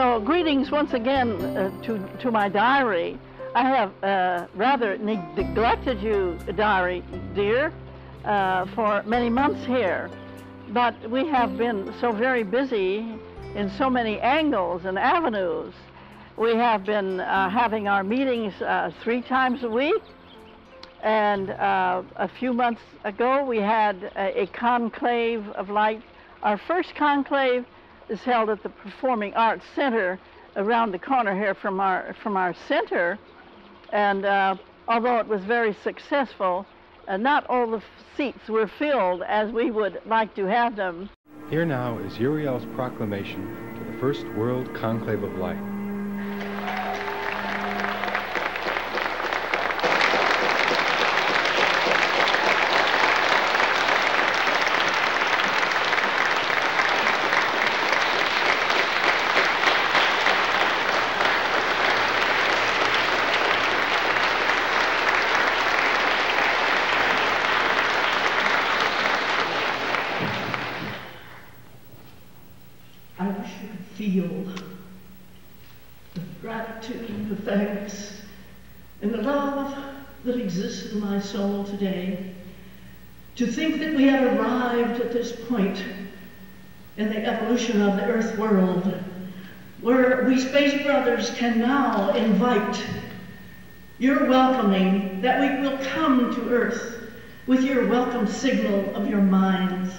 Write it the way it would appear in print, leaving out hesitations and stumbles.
So greetings once again to my diary. I have rather neglected you, diary dear, for many months here. But we have been so very busy in so many angles and avenues. We have been having our meetings 3 times a week. And a few months ago, we had a conclave of light. Our first conclave is held at the Performing Arts Center around the corner here from our center. And although it was very successful, not all the seats were filled as we would like to have them. Here now is Uriel's proclamation to the First World Conclave of Light. Feel the gratitude and the thanks and the love that exists in my soul today. To think that we have arrived at this point in the evolution of the earth world where we Space Brothers can now invite your welcoming, that we will come to earth with your welcome signal of your minds.